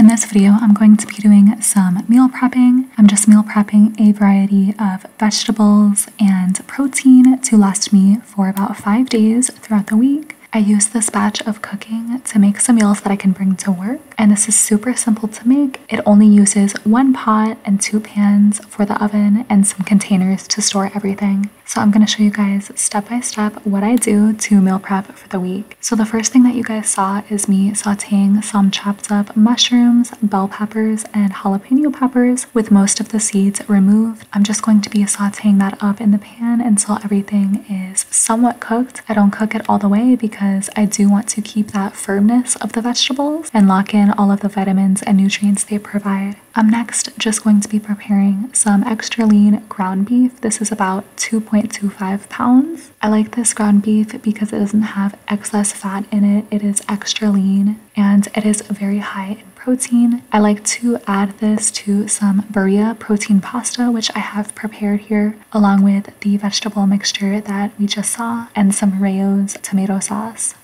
In this video, I'm going to be doing some meal prepping. I'm just meal prepping a variety of vegetables and protein to last me for about 5 days throughout the week. I use this batch of cooking to make some meals that I can bring to work, and this is super simple to make. It only uses 1 pot and 2 pans for the oven and some containers to store everything. So I'm going to show you guys step by step what I do to meal prep for the week. So the first thing that you guys saw is me sauteing some chopped up mushrooms, bell peppers, and jalapeno peppers with most of the seeds removed. I'm just going to be sauteing that up in the pan until everything is somewhat cooked. I don't cook it all the way because I do want to keep that firmness of the vegetables and lock in all of the vitamins and nutrients they provide. I'm next just going to be preparing some extra lean ground beef. This is about 2.25 pounds. I like this ground beef because it doesn't have excess fat in it. It is extra lean and it is very high in protein. I like to add this to some Barilla protein pasta, which I have prepared here, along with the vegetable mixture that we just saw and some Rao's tomato sauce.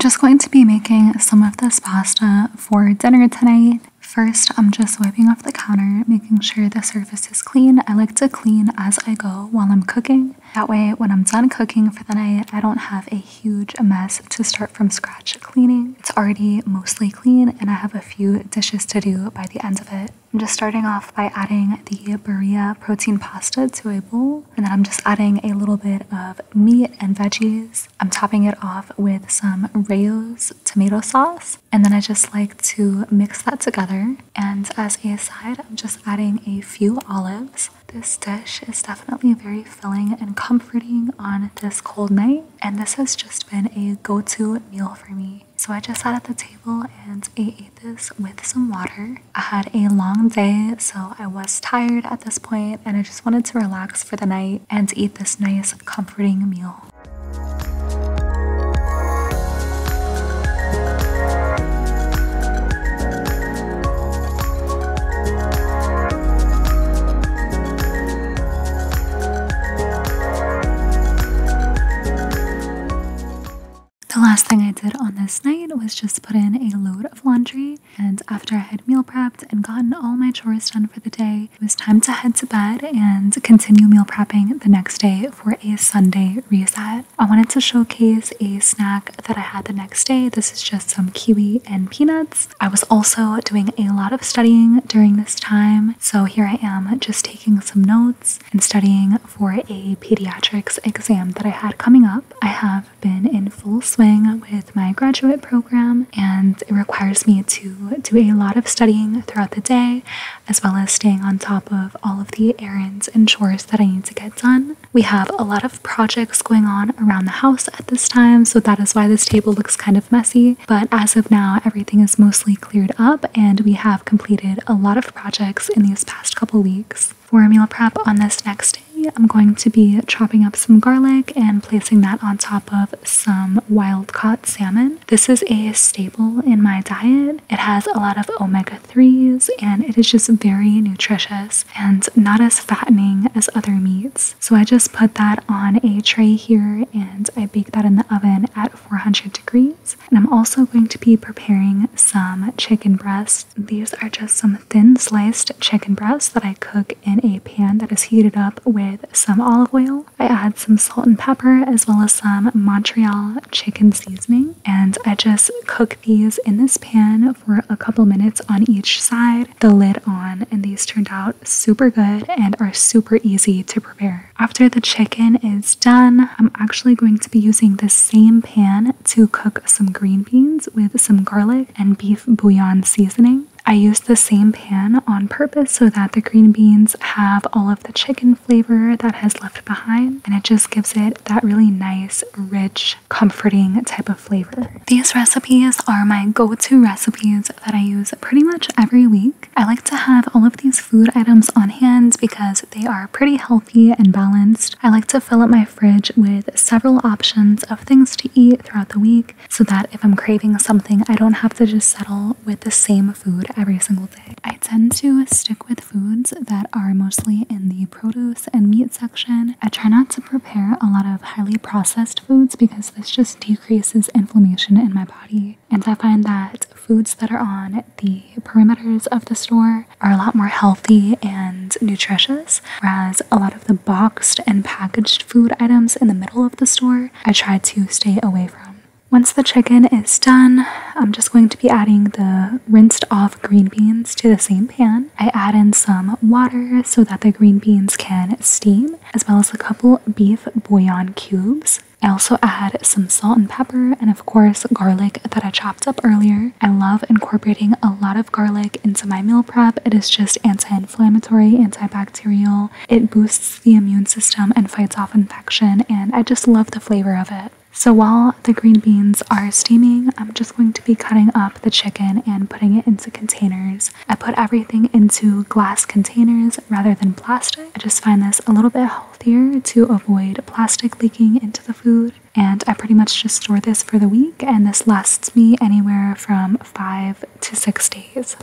Just going to be making some of this pasta for dinner tonight. First, I'm just wiping off the counter, making sure the surface is clean. I like to clean as I go while I'm cooking. That way, when I'm done cooking for the night, I don't have a huge mess to start from scratch cleaning. It's already mostly clean, and I have a few dishes to do by the end of it. I'm just starting off by adding the Barilla protein pasta to a bowl, and then I'm just adding a little bit of meat and veggies. I'm topping it off with some Rao's tomato sauce, and then I just like to mix that together. And as a side, I'm just adding a few olives. This dish is definitely very filling and comforting on this cold night, and this has just been a go-to meal for me. So I just sat at the table and I ate this with some water. I had a long day, so I was tired at this point, and I just wanted to relax for the night and eat this nice, comforting meal. The last thing I did on this night was just put in a load of laundry, and after I had meal prepped and gotten all my chores done for the day, it was time to head to bed and continue meal prepping the next day for a Sunday reset. I wanted to showcase a snack that I had the next day. This is just some kiwi and peanuts. I was also doing a lot of studying during this time, so here I am just taking some notes and studying for a pediatrics exam that I had coming up. I have been in full swing with my graduate program, and it requires me to do a lot of studying throughout the day, as well as staying on top of all of the errands and chores that I need to get done. We have a lot of projects going on around the house at this time, so that is why this table looks kind of messy, but as of now everything is mostly cleared up and we have completed a lot of projects in these past couple weeks. For meal prep on this next day, I'm going to be chopping up some garlic and placing that on top of some wild-caught salmon. This is a staple in my diet. It has a lot of omega-3s and it is just very nutritious and not as fattening as other meats. So I just put that on a tray here and I bake that in the oven at 400 degrees. And I'm also going to be preparing some chicken breasts. These are just some thin sliced chicken breasts that I cook in a pan that is heated up with some olive oil. I add some salt and pepper as well as some Montreal chicken seasoning, and I just cook these in this pan for a couple minutes on each side, the lid on, and these turned out super good and are super easy to prepare. After the chicken is done, I'm actually going to be using this same pan to cook some green beans with some garlic and beef bouillon seasoning. I used the same pan on purpose so that the green beans have all of the chicken flavor that has left behind, and it just gives it that really nice, rich, comforting type of flavor. These recipes are my go-to recipes that I use pretty much every week. I like to have all of these food items on hand because they are pretty healthy and balanced. I like to fill up my fridge with several options of things to eat throughout the week so that if I'm craving something, I don't have to just settle with the same food every single day. I tend to stick with foods that are mostly in the produce and meat section. I try not to prepare a lot of highly processed foods because this just decreases inflammation in my body, and I find that foods that are on the perimeters of the store are a lot more healthy and nutritious, whereas a lot of the boxed and packaged food items in the middle of the store I try to stay away from. Once the chicken is done, I'm just going to be adding the rinsed off green beans to the same pan. I add in some water so that the green beans can steam, as well as a couple beef bouillon cubes. I also add some salt and pepper and of course garlic that I chopped up earlier. I love incorporating a lot of garlic into my meal prep. It is just anti-inflammatory, antibacterial. It boosts the immune system and fights off infection, and I just love the flavor of it. So while the green beans are steaming, I'm just going to be cutting up the chicken and putting it into containers. I put everything into glass containers rather than plastic. I just find this a little bit healthier to avoid plastic leaking into the food. And I pretty much just store this for the week, and this lasts me anywhere from 5 to 6 days.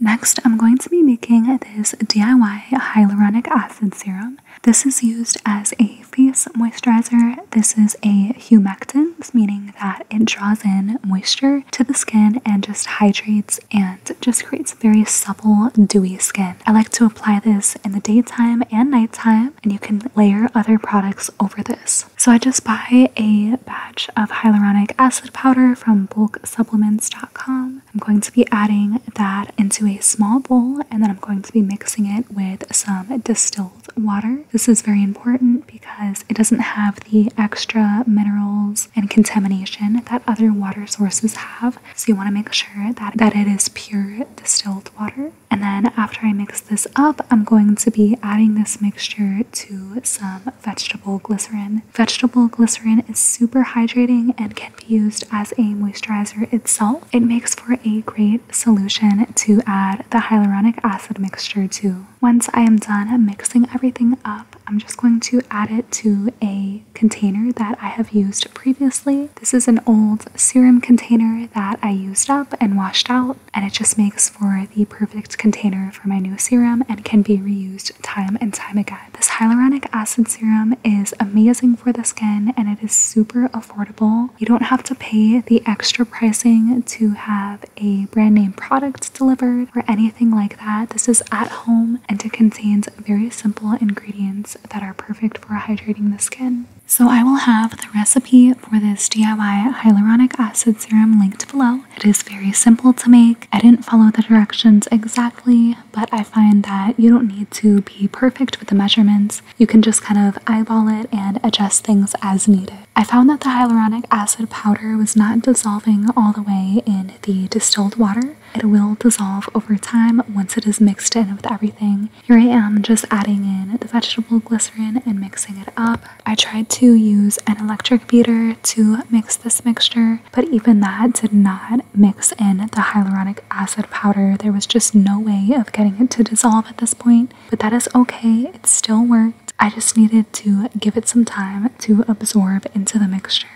Next, I'm going to be making this DIY hyaluronic acid serum. This is used as a face moisturizer. This is a humectant, meaning that it draws in moisture to the skin and just hydrates and just creates very supple, dewy skin. I like to apply this in the daytime and nighttime, and you can layer other products over this. So I just buy a batch of hyaluronic acid powder from bulksupplements.com. I'm going to be adding that into a small bowl, and then I'm going to be mixing it with some distilled water. This is very important because it doesn't have the extra minerals and contamination that other water sources have, so you want to make sure that it is pure distilled water. And then after I mix this up, I'm going to be adding this mixture to some vegetable glycerin. Vegetable glycerin is super hydrating and can be used as a moisturizer itself. It makes for a great solution to add the hyaluronic acid mixture to. Once I am done mixing everything up, I'm just going to add it to a container that I have used previously. This is an old serum container that I used up and washed out, and it just makes for the perfect container for my new serum and can be reused time and time again. This hyaluronic acid serum is amazing for the skin, and it is super affordable. You don't have to pay the extra pricing to have a brand name product delivered or anything like that. This is at home, and it contains very simple ingredients that are perfect for hydrating the skin. So I will have the recipe for this DIY hyaluronic acid serum linked below. It is very simple to make. I didn't follow the directions exactly, but I find that you don't need to be perfect with the measurements. You can just kind of eyeball it and adjust things as needed. I found that the hyaluronic acid powder was not dissolving all the way in the distilled water. It will dissolve over time once it is mixed in with everything. Here I am just adding in the vegetable glycerin and mixing it up. I tried to use an electric beater to mix this mixture, but even that did not mix in the hyaluronic acid powder. There was just no way of getting it to dissolve at this point, but that is okay. It still worked. I just needed to give it some time to absorb into the mixture.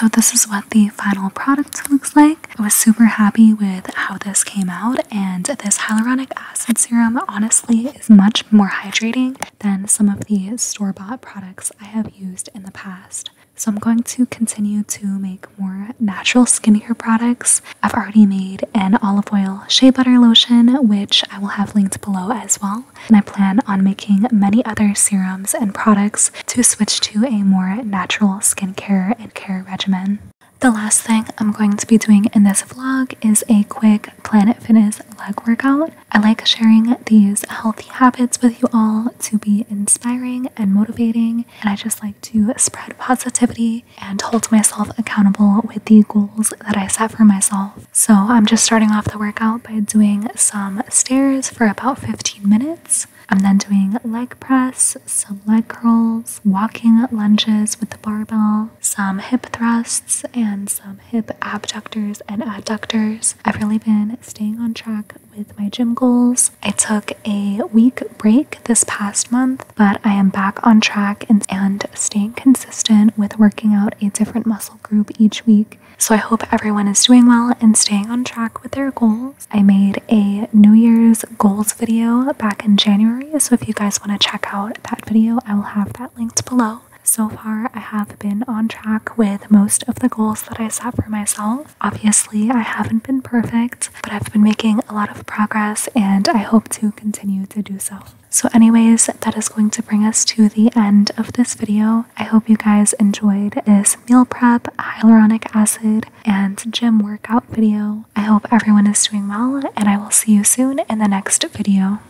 So this is what the final product looks like. I was super happy with how this came out, and this hyaluronic acid serum honestly is much more hydrating than some of the store-bought products I have used in the past. So I'm going to continue to make more natural skincare products. I've already made an olive oil shea butter lotion, which I will have linked below as well. And I plan on making many other serums and products to switch to a more natural skincare and care regimen. The last thing I'm going to be doing in this vlog is a quick Planet Fitness leg workout. I like sharing these healthy habits with you all to be inspiring and motivating, and I just like to spread positivity and hold myself accountable with the goals that I set for myself. So I'm just starting off the workout by doing some stairs for about 15 minutes. I'm then doing leg press, some leg curls, walking lunges with the barbell, some hip thrusts, and some hip abductors and adductors. I've really been staying on track with my gym goals. I took a week break this past month, but I am back on track and staying consistent with working out a different muscle group each week. So I hope everyone is doing well and staying on track with their goals. I made a New Year's goals video back in January, so if you guys want to check out that video, I will have that linked below. So far, I have been on track with most of the goals that I set for myself. Obviously, I haven't been perfect, but I've been making a lot of progress, and I hope to continue to do so. So anyways, that is going to bring us to the end of this video. I hope you guys enjoyed this meal prep, hyaluronic acid, and gym workout video. I hope everyone is doing well, and I will see you soon in the next video.